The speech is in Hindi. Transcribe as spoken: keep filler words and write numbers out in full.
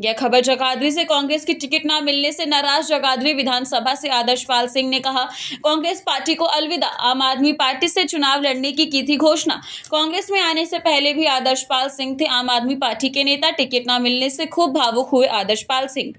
यह खबर जगाधरी से कांग्रेस की टिकट ना मिलने से नाराज जगाधरी विधानसभा से आदर्श पाल सिंह ने कहा, कांग्रेस पार्टी को अलविदा। आम आदमी पार्टी से चुनाव लड़ने की की थी घोषणा। कांग्रेस में आने से पहले भी आदर्श पाल सिंह थे आम आदमी पार्टी के नेता। टिकट ना मिलने से खूब भावुक हुए आदर्श पाल सिंह।